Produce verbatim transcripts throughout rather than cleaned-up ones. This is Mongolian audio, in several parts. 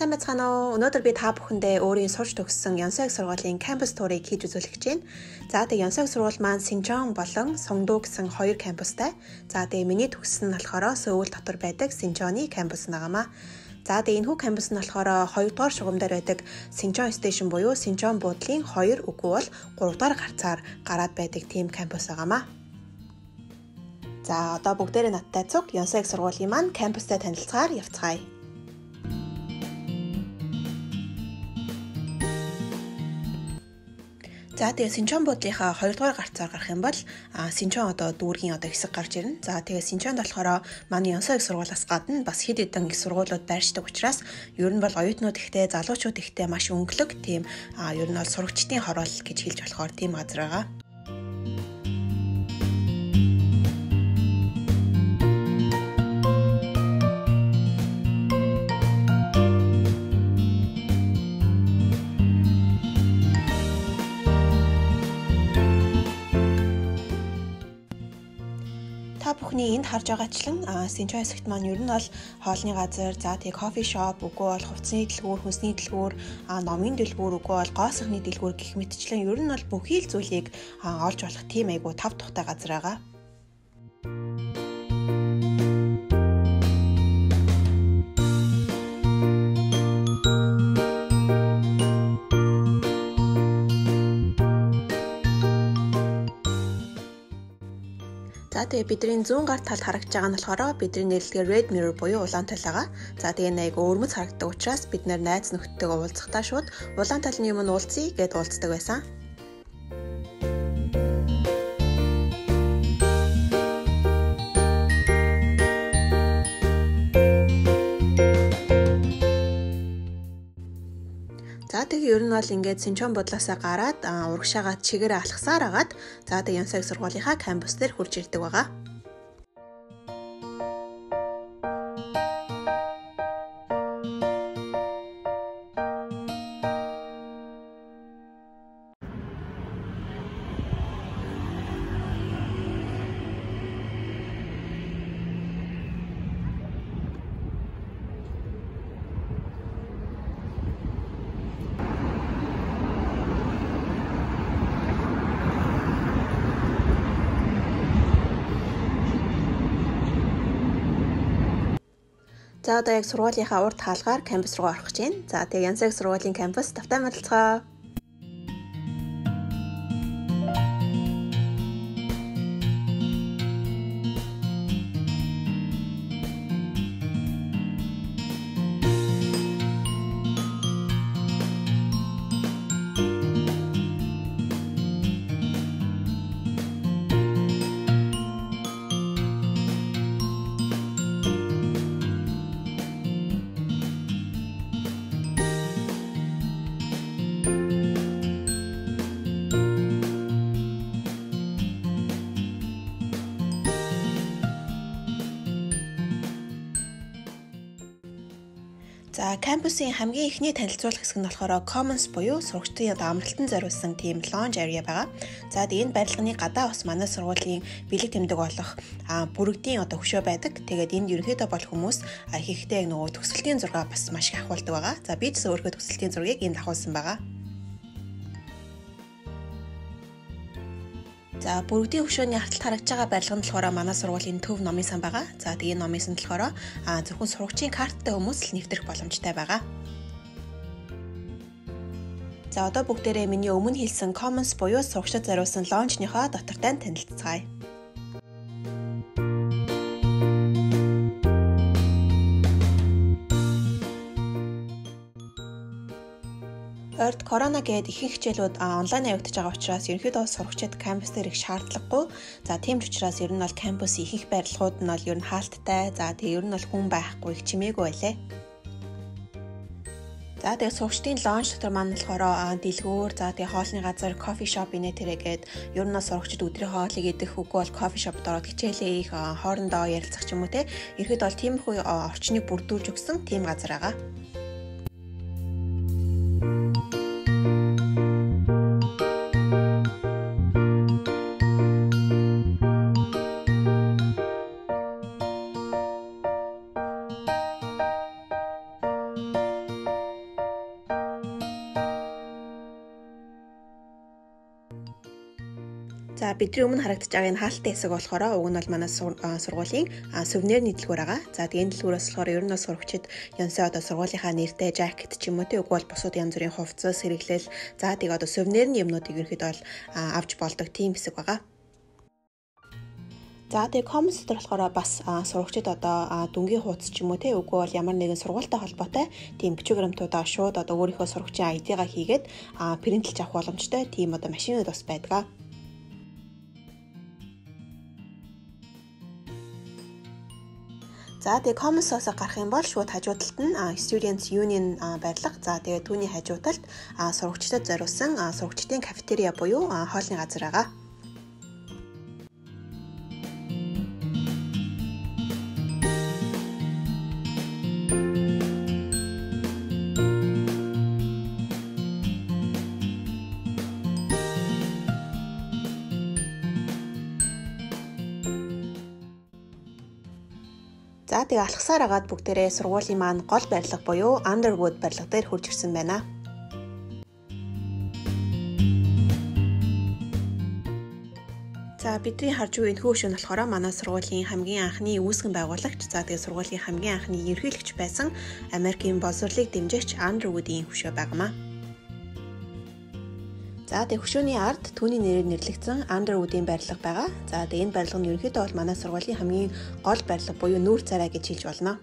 삼백사십오 өнөөдөр би та бүхэндээ өөрийн сурч төгссөн Ёнсайг сургуулийн кампус туурыг хийж үзүүлэх гэж байна. За тэгээ Ёнсайг сургууль маань Шинчон болон Сумдуг гэсэн хоёр кампустай. За тэгээ миний төгссөн нь болохоор Сөүл дотор байдаг Синжоны кампус наагамаа. За тэгээ энэ хүү кампус нь болохоор хоёр дугаар шугам дээр байдаг Шинчон station буюу Шинчон буудлын хоёр үгүй бол гурав дугаар гарцаар гараад байдаг тийм кампус наагамаа. За одоо бүгдээрээ надтай цуг Ёнсайг сургуулийн маань кампустай танилцахаар явцгаая. За тэгээ Шинчон буудлынхаа хоёр дугаар гарцаар гарах юм бол Шинчон одоо дүүргийн одоо хэсэг гарч ирнэ. За тэгээ Шинчонд болохоор манай Ёнсайг сургуулиас гадна бас хэд хэдэн их сургуулиуд байршдаг учраас ер нь бол оюутнууд ихтэй, залуучууд ихтэй маш өнгөлөг тийм ер нь бол сурагчдын хороол гэж хэлж болохоор тийм газар байгаа. Бүхний энд харж байгаачлан Синчон хэсэгт маань ер нь бол хоолны газар, за тэг кофе шоп, үгүй бол хувцсны дэлгүүр, хүнсний дэлгүүр, номын дэлгүүр, үгүй бол гоо сайхны дэлгүүр гэх мэтчлэн ер нь бол бүхий л зүйлийг олж болох тийм айгуу тав тухтай газар байгаа. За тэгээ бидний зүүн гарт талд харагдж байгаа нь болохоор бидний нэрлэгээр Red Mirror буюу улаан тал байгаа. За тэгээ нэг өвөрмөц харагддаг учраас бид нэр найз нөхдөдтэйгээ уулзахдаа шууд улаан талны юм нь уулзъя гэд уулздаг байсан. За тэгээ ер нь бол ингээд Шинчон буудлаасаа гараад урагшаагаа чигээрээ алхсаар агаад за тэгээ Ёнсайг сургуулийнхаа кампус дээр хурж ирдэг байгаа. За одоо яг сургуулийнхаа урд хаалгаар кампус руу орох гэж байна. За тэгээ Ёнсайг сургуулийн кампус давтаа мэдэлцгээе. За кампусын хамгийн ихний танилцуулах хэсэг нь болохоор commons буюу сурагчдын амралтанд зориулсан тийм lounge area байгаа. За тэгээд энэ барилганы гадаа бас манай сургуулийн бэлэг тэмдэг болох бүрэгдийн одоо хөшөө байдаг. Тэгээд энд ерөнхийдөө бол хүмүүс хийхдээ нөгөө төсөлтийн зураг бас маш их ахуулдаг байгаа. За би ч өөрийнхөө төсөлтийн зургийг энд ахуулсан байгаа. За бүрэгдийн хөшөөний харталт харагдж байгаа барилга нь болохоор манай сургуулийн төв номын сан байгаа. За тэгээ номын сан болохоор зөвхөн сурагчийн карттай хүмүүс л нэвтрэх боломжтой байгаа. За одоо бүгдээрээ миний өмнө хэлсэн commons буюу сурагчид зориулсан лончныхоо дотортой нь танилцгаая. Орд корона гээд ихэнх хичээлүүд онлайн явагдаж байгаа учраас ерөнхийдөө сурагчид кампус дээр их шаардлагагүй. За тийм ч учраас ер нь бол кампус ихэнх барилгууд нь бол ер нь хаалттай. За тэгээ ер нь бол хүн байхгүй их чимээгүй байлаа. За тэгээ сурагчдын лонч дотор маань болохоор дэлгүүр, за тэгээ хоолны газар, кофе шоп инээ тэрэгээд ер нь сурагчид өдрийн хоолыг идэх үгүй бол кофе шопд ороод хичээлээ их хоорондоо ярилцах ч юм уу те. Ерхэд бол тиймэрхүү орчныг бүрдүүлж өгсөн тийм газар байгаа. За бидний өмнө харагдаж байгаа энэ хаалттай хэсэг болохоор уг нь бол манай сургуулийн сувнер нийтлгүүр байгаа. За тэгээд энэ дэлгүүрээс болохоор ер нь бас сурагчид Ёнсай одоо сургуулийнхаа нэртэй жакет ч юм уу те уггүй бол бусад янз бүрийн хувцас сэргэлэл. За тэгээд одоо сувнерний юмнуудыг ерөөхдөө бол авч болдог тийм хэсэг байгаа. За тэгээд коммент дээр болохоор бас сурагчид одоо дүнгийн хуудас ч юм уу те уггүй бол ямар нэгэн сургуультай холбоотой тийм бичгэрэмтүүдээ шууд одоо өөрийнхөө сурагчийн ай ди-га хийгээд принтэлж авах боломжтой тийм одоо машинууд бас байдаг. За тэгээд commons-оос гарах юм бол шууд хажуу талд нь students union барилга. За тэгээд түүний хажуу талд сурагчдад зориулсан сурагчдын кафетериа буюу хоолны газар байгаа. За тэгээ алхсаар агаад бүгдээрээ сургуулийн маань гол барилга буюу Underwood барилга дээр хурж ирсэн байна. За бидний харж буй энэ хөөшөө болохоор манай сургуулийн хамгийн анхны үүсгэн байгуулагч, за тэгээ сургуулийн хамгийн анхны ерөнхийлөгч байсан Америкийн боловсролыг дэмжигч Underwood-ийн хөшөө байнамаа. За тэгээ хөшөөний ард түүний нэрээр нэрлэгдсэн Underwood-ийн барилга байгаа. За тэгээ энэ барилга нь ерөнхийдөө бол манай сургуулийн хамгийн гол барилга буюу нүүр царай гэж хэлж болно.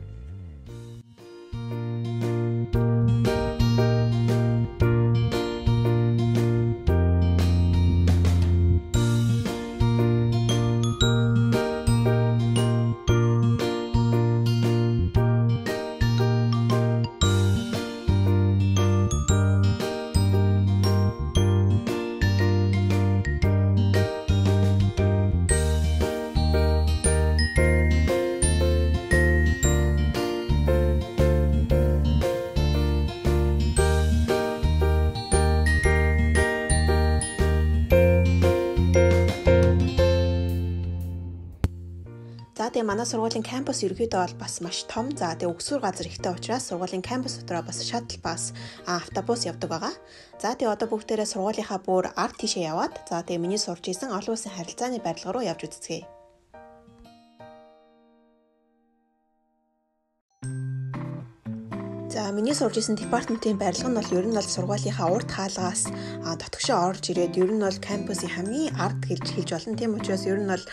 Тэгээ манай сургуулийн кампус ерөөдөө бол бас маш том. За тэгээ өгсүр газар ихтэй учраас сургуулийн кампус дотроо бас шаттл бас автобус явдаг байгаа. За тэгээ одоо бүгдээрээ сургуулийнхаа бүр ард тишээ яваад за тэгээ миний сурж исэн олон улсын харилцааны барилга руу явж үзцгээе. За миний сурж исэн департаментийн барилга нь бол ер нь бол сургуулийнхаа урд хаалгаас дотгошоо орж ирээд ер нь бол кампусын хамгийн ард гэлж хэлж болно. Тийм учраас ер нь бол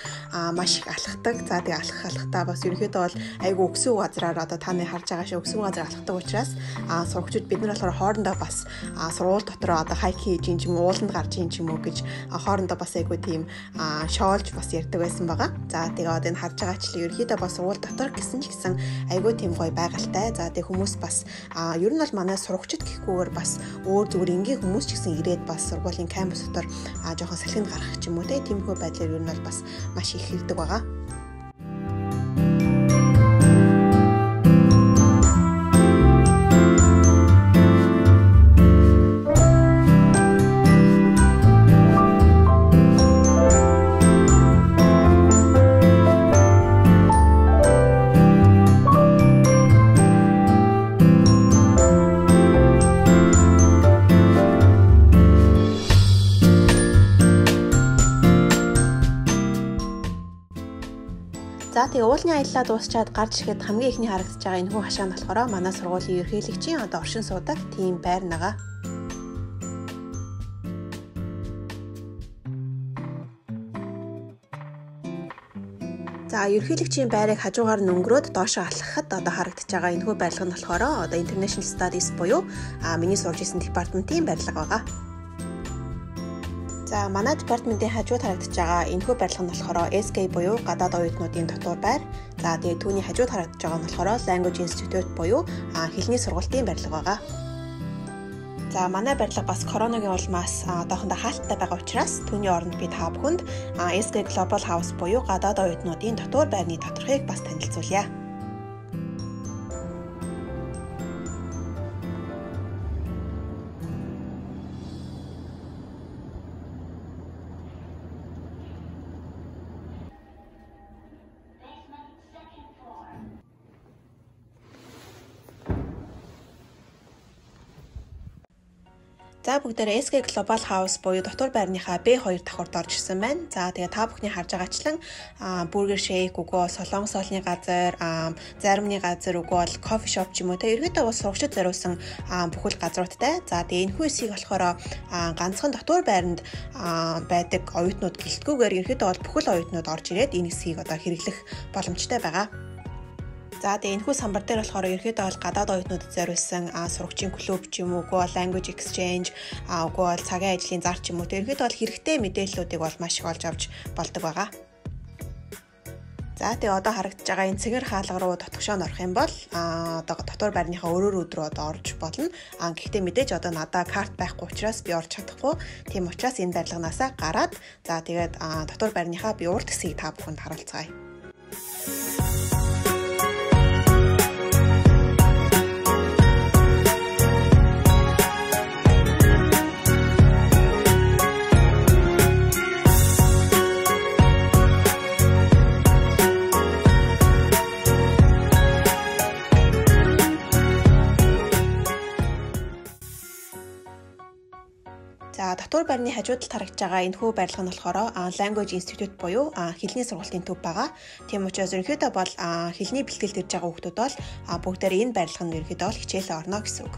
маш их алхдаг. За тэгээ алхах алхтаа бас ерөөхдөө бол айгүй өксөв газраар одоо таны харж байгаа шиг өксөв газар алхдаг учраас сурагчид бид нар болохоор хоорондоо бас сургууль дотроо одоо хайк хийж ин ч юм ууланд гарч ин ч юм уу гэж хоорондоо бас айгүй тийм шоолж бас ярьдаг байсан байгаа. За тэгээ одоо энэ харж байгаачлаа ерөөхдөө бас сургууль дотор гэсэн ч гэсэн айгүй тийм гоё байгальтай. За тэгээ хүмүүс бас а ер нь бол манай сурагчид гэхгүйгээр бас өөр зүгээр энгийн хүмүүс ч гэсэн ирээд бас сургуулийн кампус дотор а жоохон салхинд гарах ч юм уу те тиймхүү байдлаар ер нь бол бас маш их хийдэг байгаа. За тэгээ уулын аяллаа дуусчаад гарч ирэхэд хамгийн ихний харагдаж байгаа энэ хүү хашаа нь болохоор манай сургуулийн ерөнхийлөгчийн одоо оршин суудаг тийм байрнага. За ерөнхийлөгчийн байрыг хажуугаар нь өнгөрөөд доошоо алхахад одоо харагдаж байгаа энэ хүү барилга нь болохоор одоо International Studies буюу миний сурж исэн департаментийн барилга байгаа. За манай департаментийн хажууд харагдаж байгаа энэхүү барилга нь болохоор эс кей буюу гадаад оюутнуудын дотор байр. За тэгээ түүний хажууд харагдаж байгаа нь болохоор Language Institute буюу хэлний сургалтын барилга байгаа. За манай барилга бас коронавигийн улмаас одоохондоо хаалттай байгаа учраас түүний оронд би та бүхэнд эс кей Global House буюу гадаад оюутнуудын дотор байрны тодорхойлолтыг бас танилцуулъя. За бүгдээрээ эс ка Global House буюу дотор байрныхаа бэ два давхарт орж ирсэн байна. За тэгээ та бүхний харж байгаачлан burger shake үгүй солонгос олны газар, заримны газар үгүй бол кофе шоп ч юм уу те ерөөдөө бас сурагчид зориулсан бүхэл газруудтай. За тэгээ энэ хүйсийг болохоор ганцхан дотор байранд байдаг оюутнууд гэлтгүүгээр ерөөдөө бол бүхэл оюутнууд орж ирээд энэ хэсгийг одоо хэрэглэх боломжтой байгаа. За тэгээ энэхүү самбар дээр болохоор ерөөдөө бол гадаад оюутнуудад зориулсан сурагчийн клуб ч юм уу, уг language exchange, уг бол цагийн ажлын зар ч юм уу ерөөдөө бол хэрэгтэй мэдээллүүдийг бол маш их олж авч болдог байгаа. За тэгээ одоо харагдж байгаа энэ цэгэр хаалга руу дотгошоо орох юм бол одоо дотор байрныхаа өөрөөр өдрөө одоо орж болно. Гэхдээ мэдээж одоо надаа карт байхгүй учраас би орж чадахгүй. Тийм учраас энэ барилганаасаа гараад за тэгээд дотор байрныхаа би урд хэсгийг та бүхэнд харуулцгаая. Дотор байрны хажууд талд харагдж байгаа энэхүү барилга нь болохоор language institute буюу хэлний сургалтын төв байгаа. Тийм учраас ерөнхийдөө бол хэлний бэлтгэл хийж байгаа хүмүүс бол бүгдээр энэ барилга нь ерөнхийдөө хичээлээ орно гэсэн үг.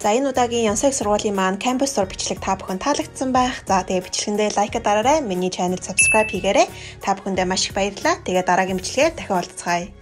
За энэ удаагийн Ёнсайг сургуулийн маань кампус зур бичлэг та бүхэн таалагдсан байх. За тэгээ бичлэгэндээ лайк дараарай, миний channel subscribe хийгээрэй. Та бүхэндээ маш их баярлалаа. Тэгээ дараагийн бичлэгээр дахин уулзцаая.